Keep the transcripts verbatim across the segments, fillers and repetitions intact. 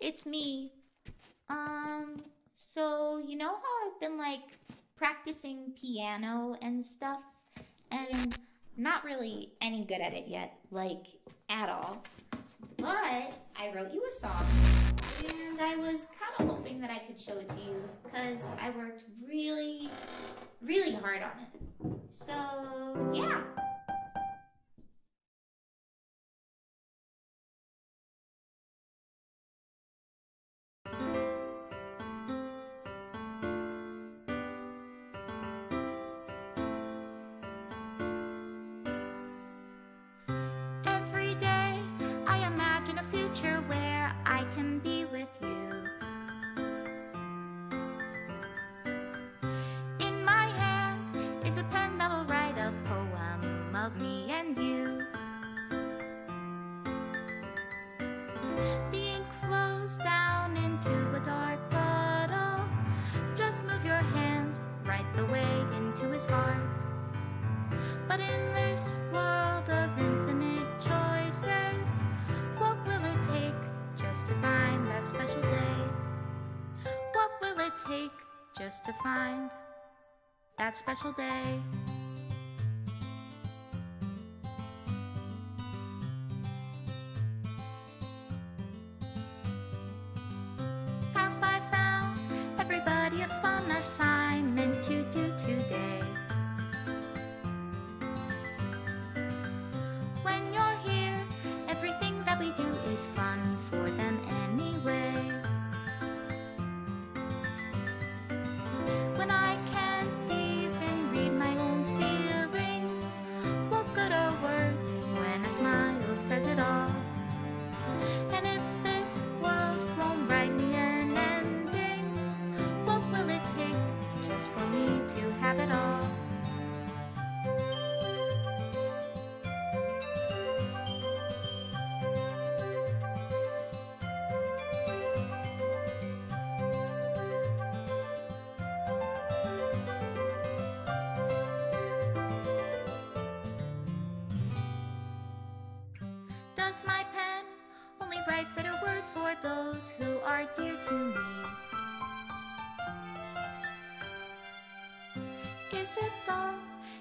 It's me. Um, so you know how I've been like practicing piano and stuff and not really any good at it yet, like at all, but I wrote you a song and I was kind of hoping that I could show it to you because I worked really, really hard on it. So yeah. Where I can be with you. In my hand is a pen that will write a poem of me and you. The ink flows down into a dark puddle. Just move your hand right the way into his heart. But in this world of infinite choices, just to find that special day? What will it take just to find that special day? Have I found everybody a fun assignment to do today? When you're here, everything that we do is fun for them anyway. it all. And if this world won't write me an ending, what will it take just for me to have it all? Does my pen only write bitter words for those who are dear to me? Is it love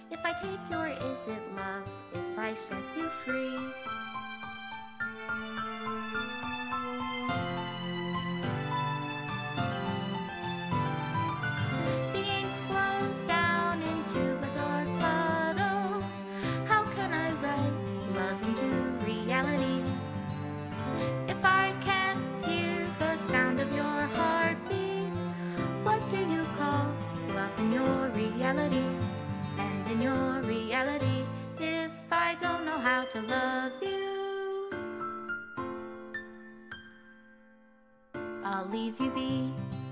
if I take you, or is it love if I set you free? The ink flows down into a dark puddle. How can I write love into reality? If I can't hear the sound of your heartbeat, what do you call love in your reality? And in your reality, if I don't know how to love you, I'll leave you be.